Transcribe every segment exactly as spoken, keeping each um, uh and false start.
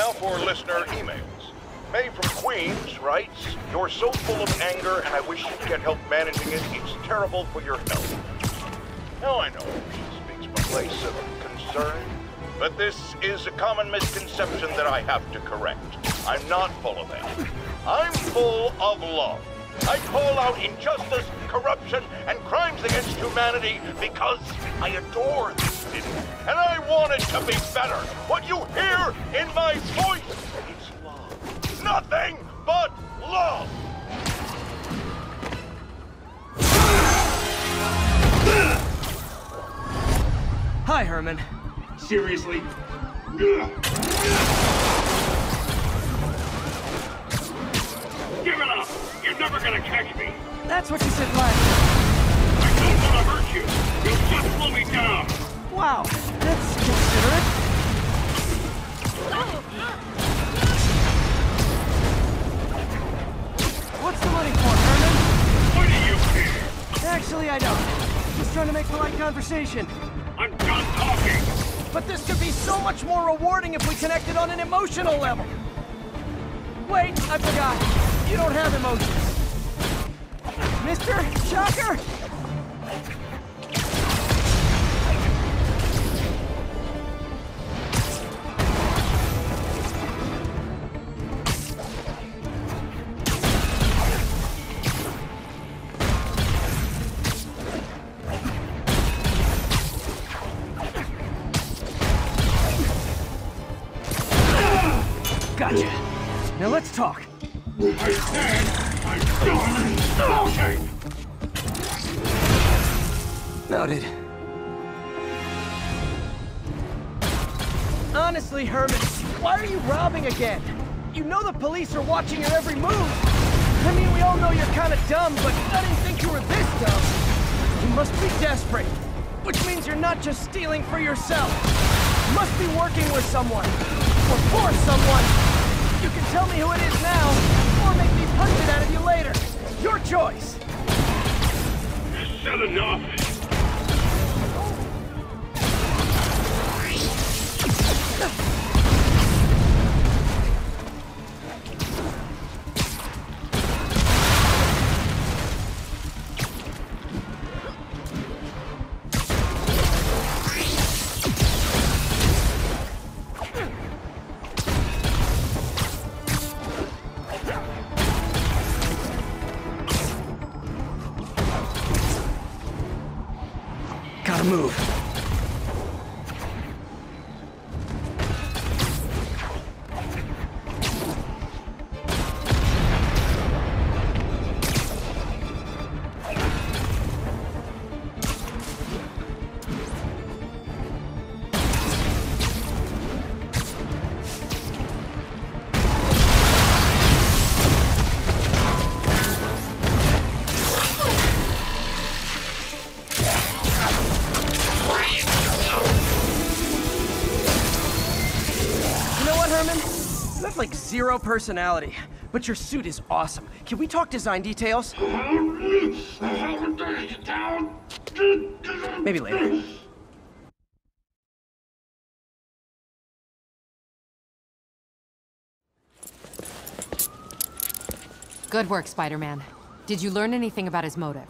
now for listener emails. May from Queens writes, "You're so full of anger and I wish you could help managing it. It's terrible for your health." Now I know she speaks from a place of concern, but this is a common misconception that I have to correct. I'm not full of anger. I'm full of love. I call out injustice, corruption, and crimes against humanity because I adore this city, and I want it to be better. What you hear in my voice, it's love. Nothing but love! Hi, Herman. Seriously? Give it up! You're never gonna catch me! That's what you said last time. I don't wanna hurt you! You'll just slow me down! Wow, that's considerate. What's the money for, Herman? Why do you care? Actually, I don't. Just trying to make polite conversation. I'm done talking! But this could be so much more rewarding if we connected on an emotional level! Wait, I forgot. You don't have emotions. Mister Shocker? Gotcha. Now let's talk. I said I'm done talking! Noted. Honestly, Herman, why are you robbing again? You know the police are watching your every move. I mean, we all know you're kind of dumb, but I didn't think you were this dumb. You must be desperate, which means you're not just stealing for yourself. You must be working with someone, or for someone. You can tell me who it is now, or make me punch it out of you later. Your choice. That's not enough. Move. Like zero personality, but your suit is awesome. Can we talk design details? Maybe later. Good work, Spider-Man. Did you learn anything about his motive?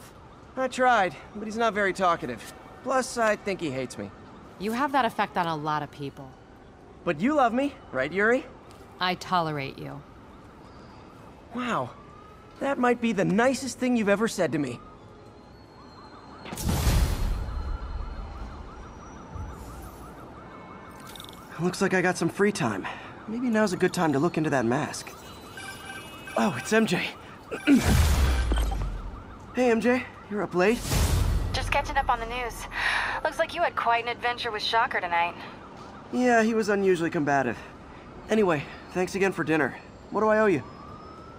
I tried, but he's not very talkative. Plus, I think he hates me. You have that effect on a lot of people. But you love me, right, Yuri? I tolerate you. Wow. That might be the nicest thing you've ever said to me. Looks like I got some free time. Maybe now's a good time to look into that mask. Oh, it's M J. Hey, M J. You're up late? Just catching up on the news. Looks like you had quite an adventure with Shocker tonight. Yeah, he was unusually combative. Anyway, thanks again for dinner. What do I owe you?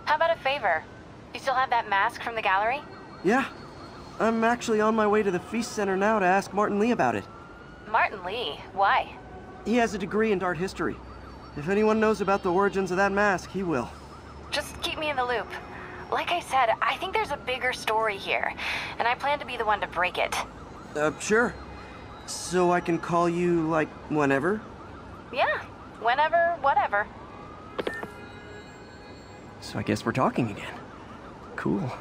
How about a favor? You still have that mask from the gallery? Yeah. I'm actually on my way to the Feast Center now to ask Martin Lee about it. Martin Lee? Why? He has a degree in art history. If anyone knows about the origins of that mask, he will. Just keep me in the loop. Like I said, I think there's a bigger story here, and I plan to be the one to break it. Uh, sure. So I can call you, like, whenever? Yeah. whenever, whatever. So I guess we're talking again. Cool.